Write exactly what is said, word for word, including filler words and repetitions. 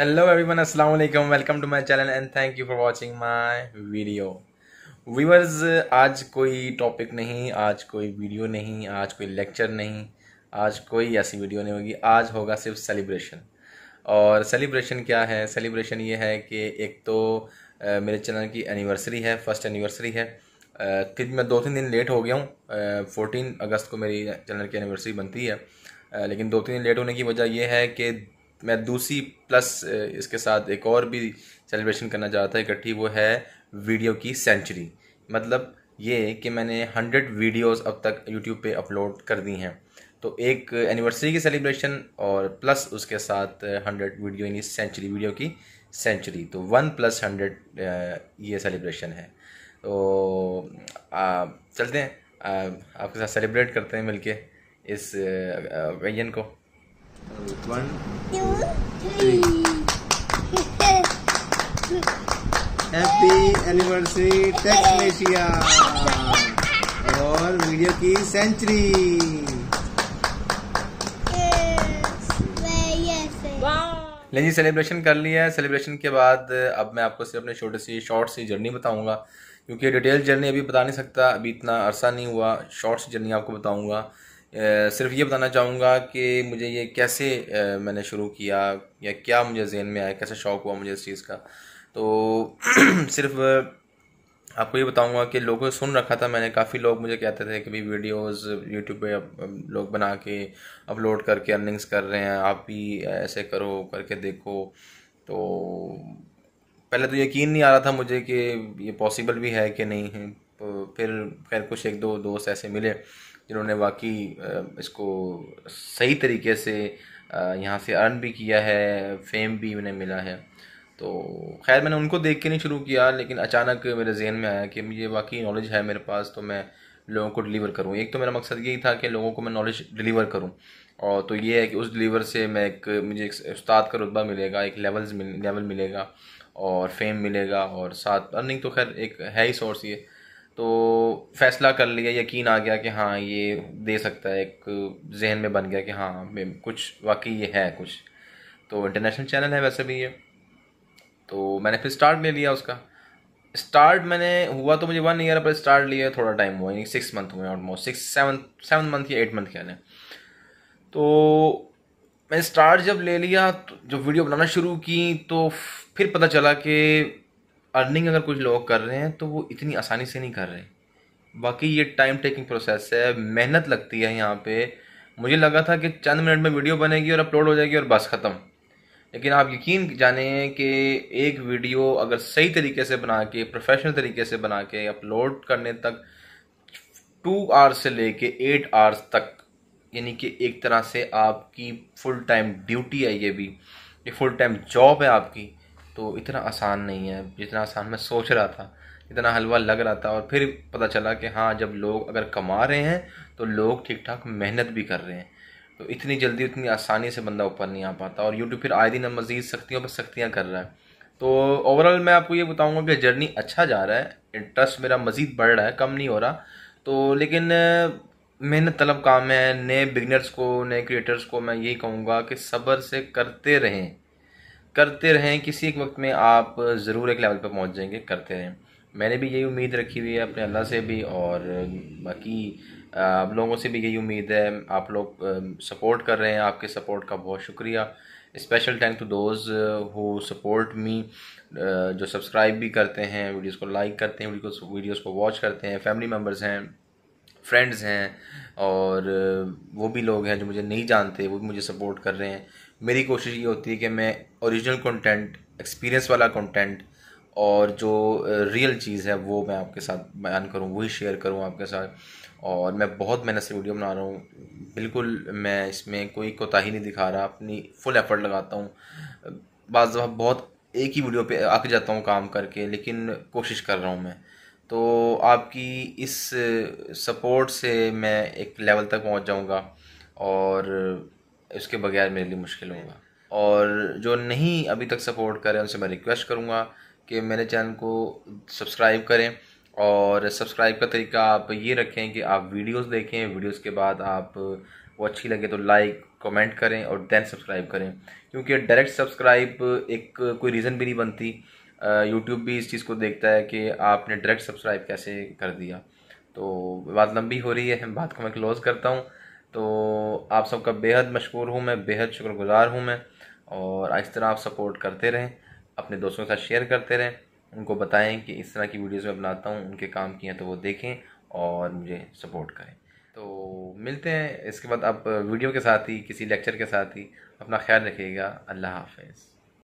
Hello everyone, अस्सलाम वालेकुम। Welcome to my channel and thank you for watching my video. Viewers, आज कोई topic नहीं, आज कोई वीडियो नहीं, आज कोई लेक्चर नहीं, आज कोई ऐसी वीडियो नहीं होगी। आज होगा सिर्फ सेलिब्रेशन। और सेलिब्रेशन क्या है? सेलिब्रेशन ये है कि एक तो आ, मेरे चैनल की एनिवर्सरी है, फर्स्ट एनिवर्सरी है। आ, फिर मैं दो तीन दिन लेट हो गया हूँ। फोर्टीन अगस्त को मेरी चैनल की एनिवर्सरी बनती है, आ, लेकिन दो तीन दिन लेट होने की वजह यह है कि मैं दूसरी प्लस इसके साथ एक और भी सेलिब्रेशन करना चाहता है इकट्ठी। वो है वीडियो की सेंचुरी। मतलब ये कि मैंने हंड्रेड वीडियोस अब तक यूट्यूब पे अपलोड कर दी हैं। तो एक एनिवर्सरी की सेलिब्रेशन और प्लस उसके साथ हंड्रेड वीडियो यानी सेंचुरी, वीडियो की सेंचुरी। तो वन प्लस हंड्रेड ये सेलिब्रेशन है। तो आ, चलते हैं आ, आपके साथ सेलिब्रेट करते हैं मिलके इस ओकेजन को। One, two, three. Happy anniversary टेक्नेशिया और वीडियो की सेंचुरी। ले जी, सेलिब्रेशन कर लिया है। सेलिब्रेशन के बाद अब मैं आपको सिर्फ अपने छोटे सी शॉर्ट सी जर्नी बताऊंगा, क्योंकि डिटेल जर्नी अभी बता नहीं सकता, अभी इतना अरसा नहीं हुआ। शॉर्ट सी जर्नी आपको बताऊंगा। Uh, सिर्फ ये बताना चाहूँगा कि मुझे ये कैसे uh, मैंने शुरू किया या क्या मुझे जहन में आया, कैसे शौक़ हुआ मुझे इस चीज़ का। तो सिर्फ uh, आपको ये बताऊँगा कि लोगों से सुन रखा था मैंने, काफ़ी लोग मुझे कहते थे कि भाई वीडियोस यूट्यूब पे अप, लोग बना के अपलोड करके अर्निंग्स कर रहे हैं, आप भी ऐसे करो, करके देखो। तो पहले तो यकीन नहीं आ रहा था मुझे कि ये पॉसिबल भी है कि नहीं है। फिर खैर कुछ एक दो दोस्त ऐसे मिले जिन्होंने वाकई इसको सही तरीके से यहाँ से अर्न भी किया है, फेम भी उन्हें मिला है। तो खैर मैंने उनको देख के नहीं शुरू किया, लेकिन अचानक मेरे जहन में आया कि मुझे वाकई नॉलेज है मेरे पास, तो मैं लोगों को डिलीवर करूँ। एक तो मेरा मकसद यही था कि लोगों को मैं नॉलेज डिलीवर करूँ, और तो ये है कि उस डिलीवर से मैं एक मुझे एक उस्ताद का रुतबा मिलेगा, एक लेवल्स मिल, लेवल मिलेगा और फेम मिलेगा, और साथ अर्निंग तो खैर एक है ही सोर्स ये। तो फ़ैसला कर लिया, यकीन आ गया कि हाँ ये दे सकता है, एक जहन में बन गया कि हाँ कुछ वाकई ये है कुछ। तो इंटरनेशनल चैनल है वैसे भी ये। तो मैंने फिर स्टार्ट ले लिया उसका। स्टार्ट मैंने हुआ तो मुझे वन ईयर पर स्टार्ट लिया, थोड़ा टाइम हुआ, यानी सिक्स मंथ हुए almost, six seven seven month या एट मंथ क्या लें। तो मैंने स्टार्ट जब ले लिया, तो जब वीडियो बनाना शुरू की तो फिर पता चला कि अर्निंग अगर कुछ लोग कर रहे हैं तो वो इतनी आसानी से नहीं कर रहे। बाकी ये टाइम टेकिंग प्रोसेस है, मेहनत लगती है यहाँ पे। मुझे लगा था कि चंद मिनट में वीडियो बनेगी और अपलोड हो जाएगी और बस ख़त्म, लेकिन आप यकीन जाने कि एक वीडियो अगर सही तरीके से बना के, प्रोफेशनल तरीके से बना के अपलोड करने तक टू आवर्स से ले कर एट आवर्स तक, यानी कि एक तरह से आपकी फुल टाइम ड्यूटी है, ये भी ये फुल टाइम जॉब है आपकी। तो इतना आसान नहीं है जितना आसान मैं सोच रहा था, इतना हलवा लग रहा था। और फिर पता चला कि हाँ जब लोग अगर कमा रहे हैं तो लोग ठीक ठाक मेहनत भी कर रहे हैं। तो इतनी जल्दी, इतनी आसानी से बंदा ऊपर नहीं आ पाता, और यूट्यूब फिर आए दिन मज़ीद सख्तियों पर सख्तियाँ कर रहा है। तो ओवरऑल मैं आपको ये बताऊँगा कि जर्नी अच्छा जा रहा है, इंटरेस्ट मेरा मज़ीद बढ़ रहा है, कम नहीं हो रहा। तो लेकिन मेहनत तलब काम है। नए बिगनर्स को, नए क्रिएटर्स को मैं यही कहूँगा कि सब्र से करते रहें करते रहें किसी एक वक्त में आप ज़रूर एक लेवल पर पहुंच जाएंगे। करते रहें, मैंने भी यही उम्मीद रखी हुई है अपने अल्लाह से भी, और बाकी आप लोगों से भी यही उम्मीद है। आप लोग सपोर्ट कर रहे हैं, आपके सपोर्ट का बहुत शुक्रिया। Special thank to those who support me, जो सब्सक्राइब भी करते हैं, वीडियोस को लाइक करते हैं, वीडियोस को वॉच करते हैं। फैमिली मेम्बर्स हैं, फ्रेंड्स हैं, और वो भी लोग हैं जो मुझे नहीं जानते, वो भी मुझे सपोर्ट कर रहे हैं। मेरी कोशिश ये होती है कि मैं ओरिजिनल कंटेंट, एक्सपीरियंस वाला कंटेंट और जो रियल चीज़ है वो मैं आपके साथ बयान करूं, वही शेयर करूं आपके साथ। और मैं बहुत मेहनत से वीडियो बना रहा हूं, बिल्कुल मैं इसमें कोई कोताही नहीं दिखा रहा, अपनी फुल एफर्ट लगाता हूं। बाज़ दफ़ा बहुत एक ही वीडियो पे अक जाता हूं काम करके, लेकिन कोशिश कर रहा हूँ मैं। तो आपकी इस सपोर्ट से मैं एक लेवल तक पहुँच जाऊँगा, और इसके बगैर मेरे लिए मुश्किल होगा। और जो नहीं अभी तक सपोर्ट कर रहे हैं उनसे मैं रिक्वेस्ट करूँगा कि मेरे चैनल को सब्सक्राइब करें। और सब्सक्राइब का तरीका आप ये रखें कि आप वीडियोस देखें, वीडियोस के बाद आप वो अच्छी लगे तो लाइक, कमेंट करें और देन सब्सक्राइब करें, क्योंकि डायरेक्ट सब्सक्राइब एक कोई रीज़न भी नहीं बनती। यूट्यूब भी इस चीज़ को देखता है कि आपने डायरेक्ट सब्सक्राइब कैसे कर दिया। तो बात लंबी हो रही है, बात को मैं क्लोज़ करता हूँ। तो आप सबका बेहद मशकूर हूँ मैं, बेहद शुक्रगुजार हूँ मैं, और इस तरह आप सपोर्ट करते रहें, अपने दोस्तों के साथ शेयर करते रहें, उनको बताएं कि इस तरह की वीडियोस मैं बनाता हूँ, उनके काम किए हैं तो वो देखें और मुझे सपोर्ट करें। तो मिलते हैं इसके बाद आप वीडियो के साथ ही, किसी लेक्चर के साथ ही। अपना ख्याल रखिएगा। अल्लाह हाफ़िज़।